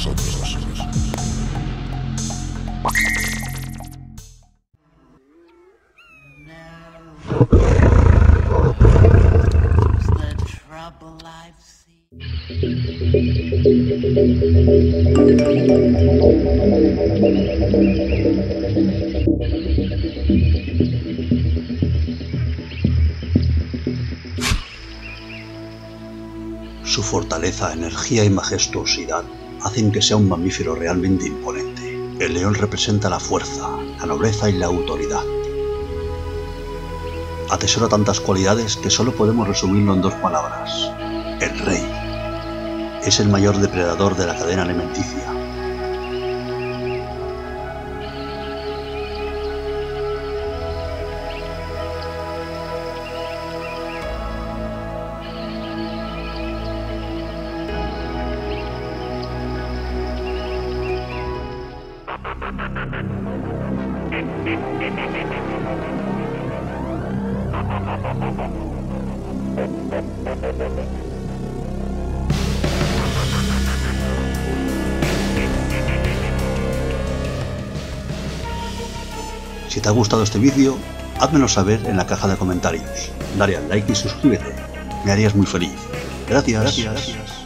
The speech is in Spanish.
nosotros. Su fortaleza, energía y majestuosidad hacen que sea un mamífero realmente imponente. El león representa la fuerza, la nobleza y la autoridad. Atesora tantas cualidades que solo podemos resumirlo en dos palabras: el rey. Es el mayor depredador de la cadena alimenticia. Si te ha gustado este vídeo, házmelo saber en la caja de comentarios, dale al like y suscríbete, me harías muy feliz. Gracias.